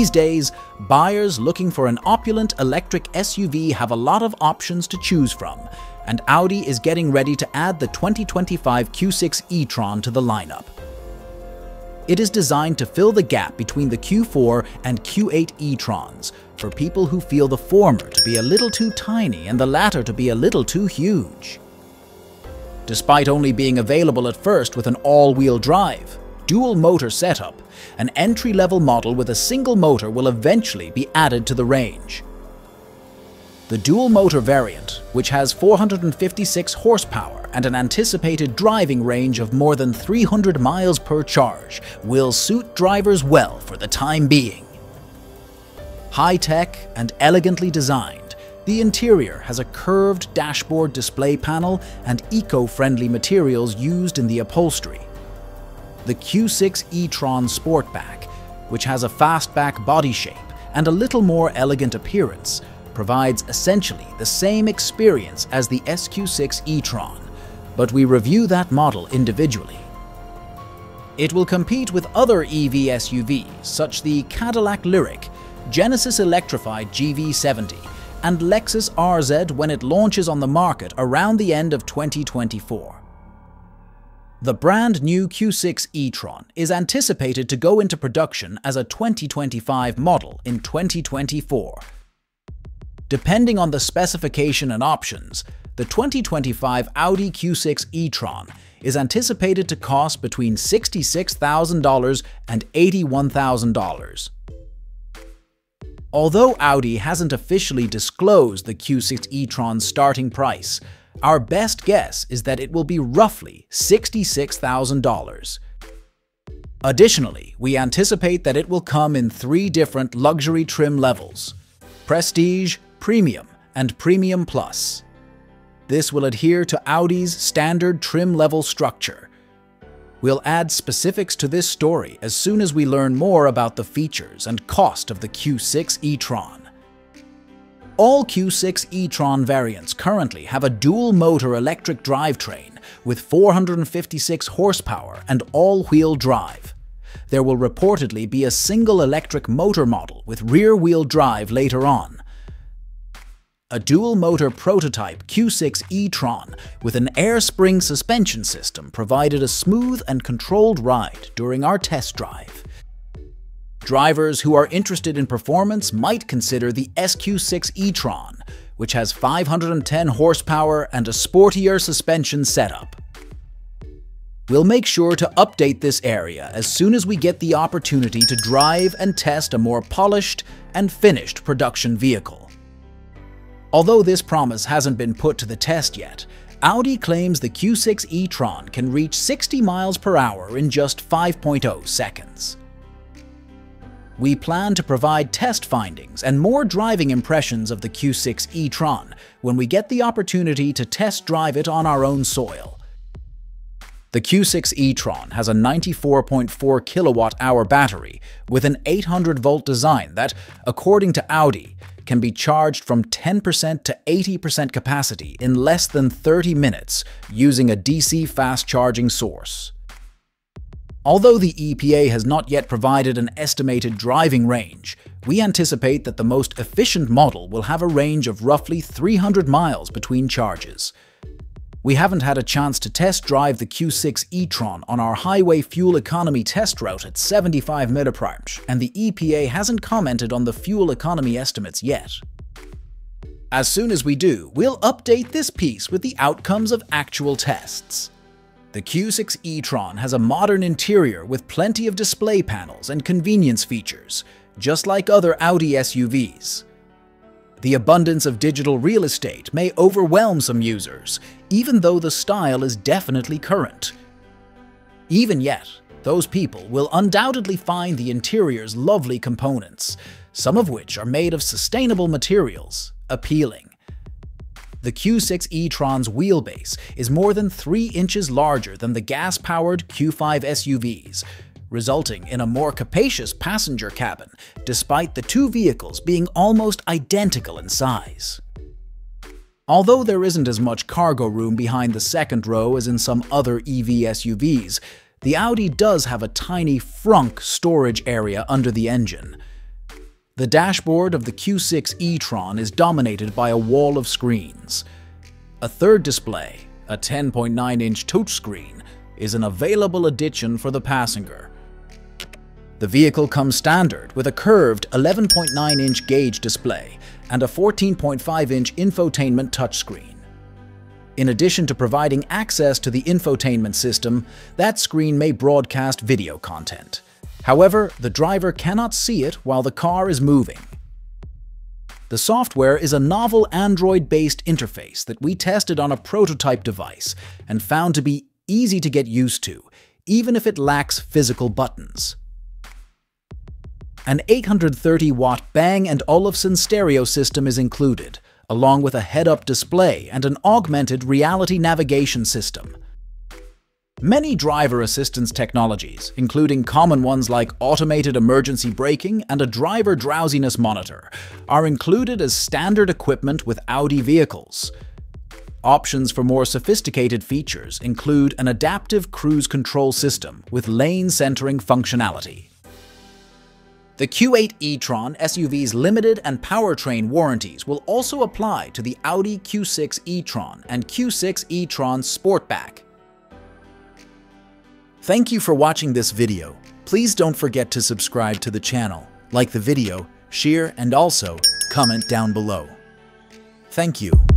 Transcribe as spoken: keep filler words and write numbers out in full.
These days, buyers looking for an opulent electric S U V have a lot of options to choose from, and Audi is getting ready to add the twenty twenty-five Q six e-tron to the lineup. It is designed to fill the gap between the Q four and Q eight e-trons for people who feel the former to be a little too tiny and the latter to be a little too huge. Despite only being available at first with an all-wheel drive, dual-motor setup, an entry-level model with a single motor will eventually be added to the range. The dual-motor variant, which has four hundred fifty-six horsepower and an anticipated driving range of more than three hundred miles per charge, will suit drivers well for the time being. High-tech and elegantly designed, the interior has a curved dashboard display panel and eco-friendly materials used in the upholstery. The Q six e-tron Sportback, which has a fastback body shape and a little more elegant appearance, provides essentially the same experience as the S Q six e-tron, but we review that model individually. It will compete with other E V S U Vs such the Cadillac Lyriq, Genesis Electrified G V seventy, and Lexus R Z when it launches on the market around the end of twenty twenty-four. The brand new Q six e-tron is anticipated to go into production as a twenty twenty-five model in twenty twenty-four. Depending on the specification and options, the twenty twenty-five Audi Q six e-tron is anticipated to cost between sixty-six thousand dollars and eighty-one thousand dollars. Although Audi hasn't officially disclosed the Q six e-tron's starting price, our best guess is that it will be roughly sixty-six thousand dollars. Additionally, we anticipate that it will come in three different luxury trim levels: Prestige, Premium, and Premium Plus. This will adhere to Audi's standard trim level structure. We'll add specifics to this story as soon as we learn more about the features and cost of the Q six e-tron. All Q six e-tron variants currently have a dual-motor electric drivetrain with four hundred fifty-six horsepower and all-wheel drive. There will reportedly be a single electric motor model with rear-wheel drive later on. A dual-motor prototype Q six e-tron with an air spring suspension system provided a smooth and controlled ride during our test drive. Drivers who are interested in performance might consider the S Q six e-tron, which has five hundred ten horsepower and a sportier suspension setup. We'll make sure to update this area as soon as we get the opportunity to drive and test a more polished and finished production vehicle. Although this promise hasn't been put to the test yet, Audi claims the Q six e-tron can reach sixty miles per hour in just five point zero seconds. We plan to provide test findings and more driving impressions of the Q six e-tron when we get the opportunity to test drive it on our own soil. The Q six e-tron has a ninety-four point four kilowatt-hour battery with an eight hundred volt design that, according to Audi, can be charged from ten percent to eighty percent capacity in less than thirty minutes using a D C fast-charging source. Although the E P A has not yet provided an estimated driving range, we anticipate that the most efficient model will have a range of roughly three hundred miles between charges. We haven't had a chance to test drive the Q six e-tron on our highway fuel economy test route at seventy-five mph, and the E P A hasn't commented on the fuel economy estimates yet. As soon as we do, we'll update this piece with the outcomes of actual tests. The Q six e-tron has a modern interior with plenty of display panels and convenience features, just like other Audi S U Vs. The abundance of digital real estate may overwhelm some users, even though the style is definitely current. Even yet, those people will undoubtedly find the interior's lovely components, some of which are made of sustainable materials, appealing. The Q six e-tron's wheelbase is more than three inches larger than the gas-powered Q five S U Vs, resulting in a more capacious passenger cabin, despite the two vehicles being almost identical in size. Although there isn't as much cargo room behind the second row as in some other E V S U Vs, the Audi does have a tiny frunk storage area under the engine. The dashboard of the Q six e-tron is dominated by a wall of screens. A third display, a ten point nine inch touchscreen, is an available addition for the passenger. The vehicle comes standard with a curved eleven point nine inch gauge display and a fourteen point five inch infotainment touchscreen. In addition to providing access to the infotainment system, that screen may broadcast video content. However, the driver cannot see it while the car is moving. The software is a novel Android-based interface that we tested on a prototype device and found to be easy to get used to, even if it lacks physical buttons. An eight hundred thirty watt Bang and Olufsen stereo system is included, along with a head-up display and an augmented reality navigation system. Many driver assistance technologies, including common ones like automated emergency braking and a driver drowsiness monitor, are included as standard equipment with Audi vehicles. Options for more sophisticated features include an adaptive cruise control system with lane centering functionality. The Q eight e-tron S U V's limited and powertrain warranties will also apply to the Audi Q six e-tron and Q six e-tron Sportback. Thank you for watching this video. Please don't forget to subscribe to the channel, like the video, share, and also comment down below. Thank you.